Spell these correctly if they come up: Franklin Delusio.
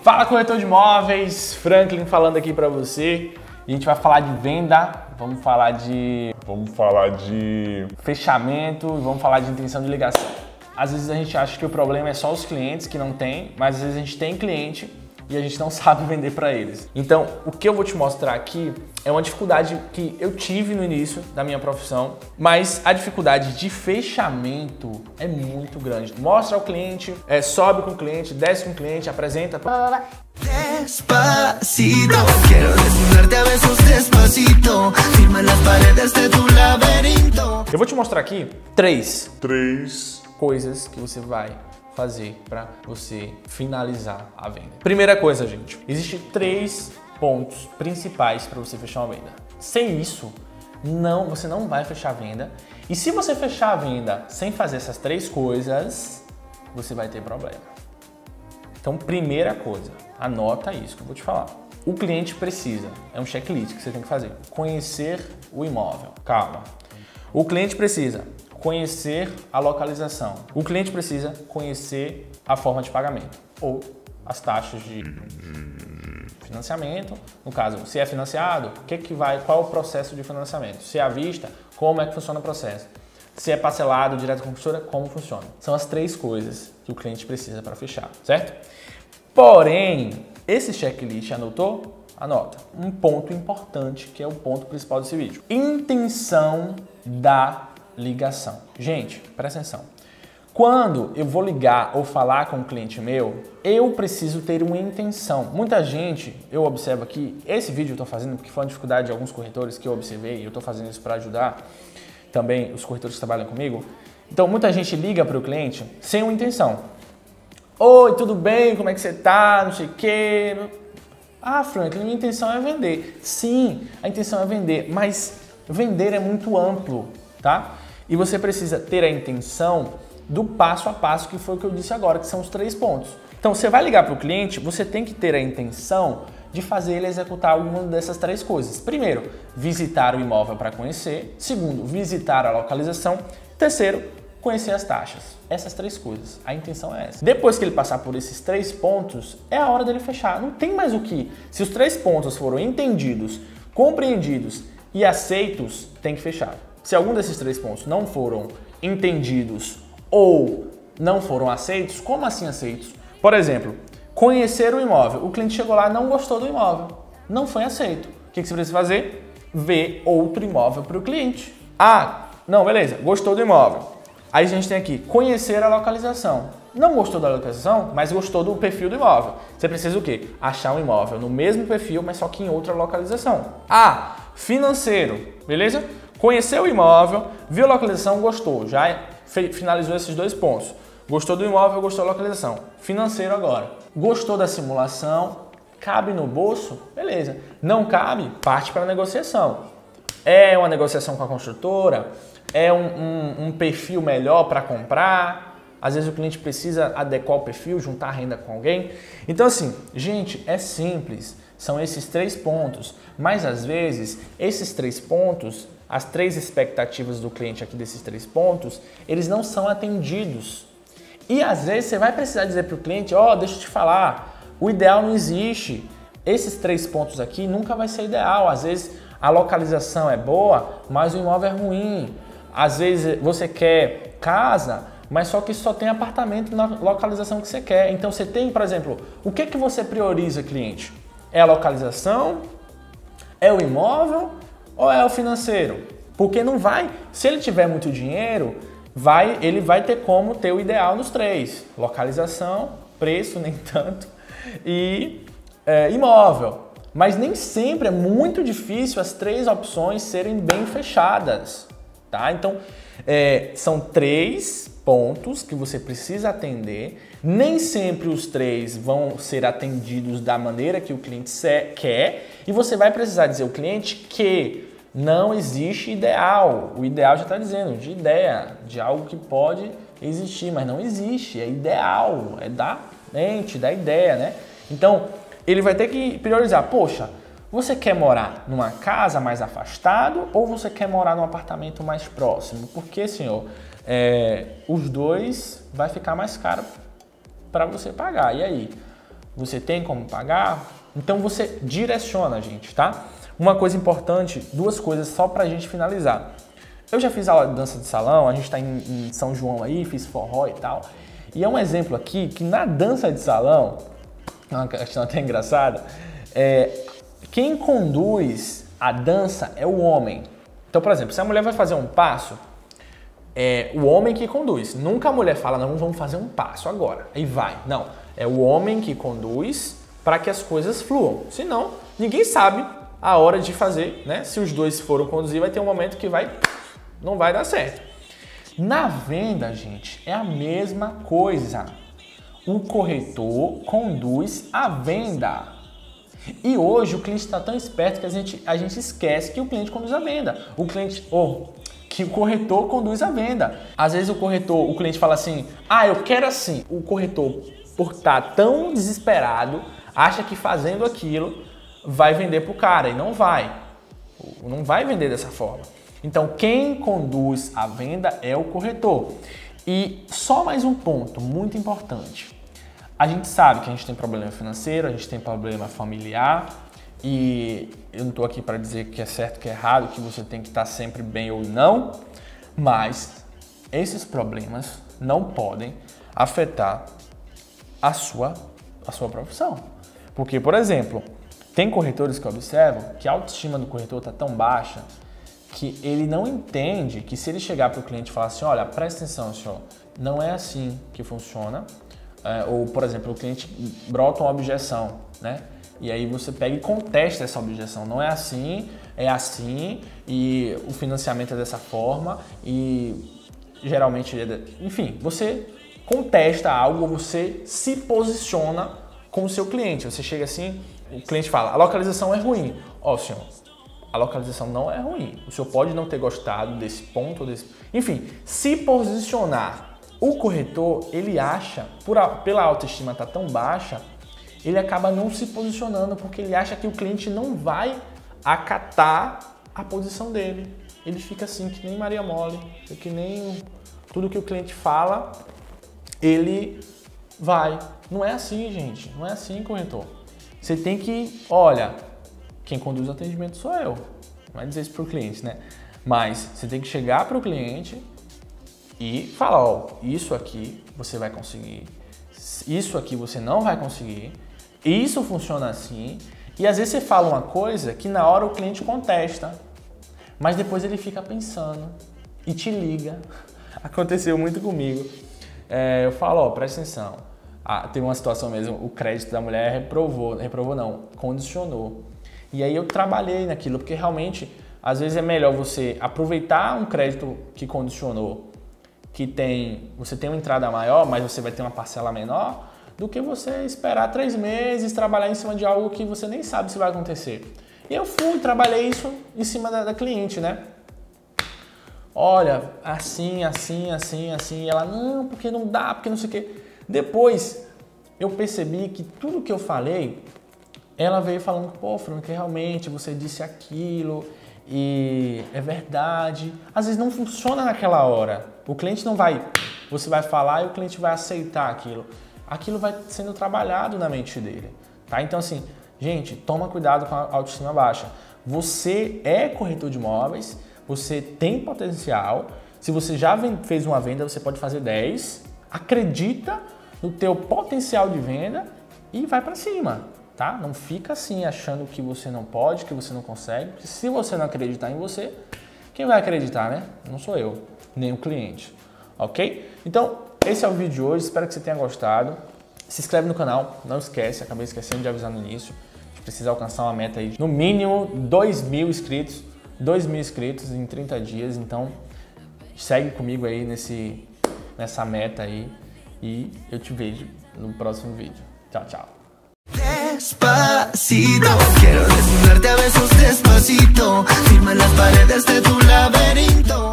Fala, corretor de imóveis, Franklin falando aqui pra você. A gente vai falar de venda, vamos falar de fechamento, vamos falar de intenção de ligação. Às vezes a gente acha que o problema é só os clientes que não tem, mas às vezes a gente tem cliente e a gente não sabe vender para eles. Então, o que eu vou te mostrar aqui é uma dificuldade que eu tive no início da minha profissão, mas a dificuldade de fechamento é muito grande. Mostra ao cliente, sobe com o cliente, desce com o cliente, apresenta... Despacito, quero desnudarte a besos despacito, firma las paredes de tu laberinto. Eu vou te mostrar aqui três coisas que você vai fazer para você finalizar a venda. Primeira coisa, gente, existe três pontos principais para você fechar uma venda. Sem isso, você não vai fechar a venda. E se você fechar a venda sem fazer essas três coisas, você vai ter problema. Então, primeira coisa, anota isso que eu vou te falar. O cliente precisa, é um checklist que você tem que fazer, conhecer o imóvel. Calma. O cliente precisa conhecer a localização. O cliente precisa conhecer a forma de pagamento ou as taxas de financiamento. No caso, se é financiado, qual é o processo de financiamento? Se é à vista, como é que funciona o processo? Se é parcelado, direto com a construtora, como funciona? São as três coisas que o cliente precisa para fechar, certo? Porém, esse checklist, anotou? Anota. Um ponto importante, que é o ponto principal desse vídeo. Intenção da ligação. Gente, presta atenção. Quando eu vou ligar ou falar com um cliente meu, eu preciso ter uma intenção. Muita gente, eu observo aqui, esse vídeo eu estou fazendo porque foi uma dificuldade de alguns corretores que eu observei, e eu estou fazendo isso para ajudar também os corretores que trabalham comigo. Então, muita gente liga para o cliente sem uma intenção. Oi, tudo bem? Como é que você tá? Não sei o quê. Ah, Franklin, minha intenção é vender. Sim, a intenção é vender, mas vender é muito amplo, tá? E você precisa ter a intenção do passo a passo, que foi o que eu disse agora, que são os três pontos. Então, você vai ligar para o cliente, você tem que ter a intenção de fazer ele executar alguma dessas três coisas. Primeiro, visitar o imóvel para conhecer. Segundo, visitar a localização. Terceiro, conhecer as taxas. Essas três coisas. A intenção é essa. Depois que ele passar por esses três pontos, é a hora dele fechar. Não tem mais o que. Se os três pontos foram entendidos, compreendidos e aceitos, tem que fechar. Se algum desses três pontos não foram entendidos ou não foram aceitos, como assim aceitos? Por exemplo, conhecer o imóvel. O cliente chegou lá, não gostou do imóvel. Não foi aceito. O que você precisa fazer? Ver outro imóvel para o cliente. Ah, não, beleza. Gostou do imóvel. Aí a gente tem aqui, conhecer a localização. Não gostou da localização, mas gostou do perfil do imóvel. Você precisa o quê? Achar um imóvel no mesmo perfil, mas só que em outra localização. Ah, financeiro. Beleza? Conheceu o imóvel, viu a localização, gostou. Já finalizou esses dois pontos. Gostou do imóvel, gostou da localização. Financeiro agora. Gostou da simulação? Cabe no bolso? Beleza. Não cabe? Parte para a negociação. É uma negociação com a construtora? É um perfil melhor para comprar? Às vezes o cliente precisa adequar o perfil, juntar a renda com alguém. Então assim, gente, é simples. São esses três pontos. Mas às vezes, esses três pontos, as três expectativas do cliente aqui desses três pontos, eles não são atendidos. E às vezes você vai precisar dizer para o cliente, ó, deixa eu te falar, o ideal não existe. Esses três pontos aqui nunca vai ser ideal. Às vezes a localização é boa, mas o imóvel é ruim. Às vezes você quer casa, mas só que só tem apartamento na localização que você quer. Então você tem, por exemplo, o que você prioriza, cliente? É a localização? É o imóvel? Ou é o financeiro? Porque não vai, se ele tiver muito dinheiro... ele vai ter como ter o ideal nos três. Localização, preço, nem tanto, e imóvel. Mas nem sempre, é muito difícil as três opções serem bem fechadas, tá? Então, são três pontos que você precisa atender. Nem sempre os três vão ser atendidos da maneira que o cliente quer. E você vai precisar dizer ao cliente que... não existe ideal. O ideal já está dizendo, de ideia, de algo que pode existir, mas não existe, é ideal, é da mente, da ideia, né? Então, ele vai ter que priorizar. Poxa, você quer morar numa casa mais afastado ou você quer morar num apartamento mais próximo? Porque, senhor, os dois vai ficar mais caro para você pagar. E aí? Você tem como pagar? Então você direciona a gente, tá? Uma coisa importante, duas coisas só pra gente finalizar. Eu já fiz aula de dança de salão, a gente tá em São João aí, fiz forró e tal. E é um exemplo aqui que na dança de salão, é uma questão até engraçada, quem conduz a dança é o homem. Então, por exemplo, se a mulher vai fazer um passo, é o homem que conduz. Nunca a mulher fala, não, vamos fazer um passo agora. Aí vai. Não, é o homem que conduz para que as coisas fluam. Senão, ninguém sabe a hora de fazer, né? Se os dois foram conduzir, vai ter um momento que vai, não vai dar certo. Na venda, gente, é a mesma coisa. O corretor conduz a venda. E hoje o cliente está tão esperto que a gente esquece que o cliente conduz a venda. Que o corretor conduz a venda. Às vezes o cliente fala assim, ah, eu quero assim. O corretor, por estar tão desesperado, acha que fazendo aquilo vai vender para o cara e não vai. Não vai vender dessa forma. Então quem conduz a venda é o corretor. E só mais um ponto muito importante. A gente sabe que a gente tem problema financeiro, a gente tem problema familiar e eu não estou aqui para dizer que é certo, que é errado, que você tem que estar sempre bem ou não, mas esses problemas não podem afetar a sua profissão. Porque, por exemplo, tem corretores que eu observo que a autoestima do corretor está tão baixa que ele não entende que se ele chegar para o cliente e falar assim, olha, presta atenção, senhor, não é assim que funciona. Ou, por exemplo, o cliente brota uma objeção, né? E aí você pega e contesta essa objeção. Não é assim, é assim, e o financiamento é dessa forma, e geralmente... Enfim, você contesta algo, você se posiciona com o seu cliente. Você chega assim, o cliente fala, a localização é ruim. Ó, senhor, a localização não é ruim. O senhor pode não ter gostado desse ponto, desse... Enfim, se posicionar. O corretor, ele acha, pela autoestima tá tão baixa, ele acaba não se posicionando porque ele acha que o cliente não vai acatar a posição dele. Ele fica assim, que nem Maria Mole, que nem tudo que o cliente fala, ele vai. Não é assim, gente, não é assim, corretor. Você tem que, olha, quem conduz o atendimento sou eu. Não vai dizer isso pro cliente, né? Mas você tem que chegar pro cliente e fala, ó, isso aqui você vai conseguir, isso aqui você não vai conseguir, isso funciona assim. E às vezes você fala uma coisa que na hora o cliente contesta, mas depois ele fica pensando e te liga. Aconteceu muito comigo. Eu falo, ó, presta atenção. Ah, teve uma situação mesmo, o crédito da mulher reprovou não, condicionou. E aí eu trabalhei naquilo, porque realmente, às vezes é melhor você aproveitar um crédito que condicionou, que você tem uma entrada maior, mas você vai ter uma parcela menor, do que você esperar 3 meses, trabalhar em cima de algo que você nem sabe se vai acontecer. E eu fui, trabalhei isso em cima da cliente, né? Olha, assim, assim, assim, assim, e ela, não, porque não dá, porque não sei o quê. Depois, eu percebi que tudo que eu falei, ela veio falando, pô, Franklin, realmente você disse aquilo, e é verdade. Às vezes não funciona naquela hora. O cliente não vai... Você vai falar e o cliente vai aceitar aquilo. Aquilo vai sendo trabalhado na mente dele, tá? Então, assim, gente, toma cuidado com a autoestima baixa. Você é corretor de imóveis, você tem potencial. Se você já fez uma venda, você pode fazer 10. Acredita no teu potencial de venda e vai pra cima. Tá? Não fica assim achando que você não pode, que você não consegue. Porque se você não acreditar em você, quem vai acreditar, né? Não sou eu, nem o cliente, ok? Então, esse é o vídeo de hoje, espero que você tenha gostado. Se inscreve no canal, não esquece, acabei esquecendo de avisar no início. A gente precisa alcançar uma meta aí de, no mínimo, 2.000 inscritos. 2.000 inscritos em 30 dias, então segue comigo aí nessa meta aí. E eu te vejo no próximo vídeo. Tchau, tchau. Despacito, quiero desnudarte a besos despacito, firma las paredes de tu laberinto.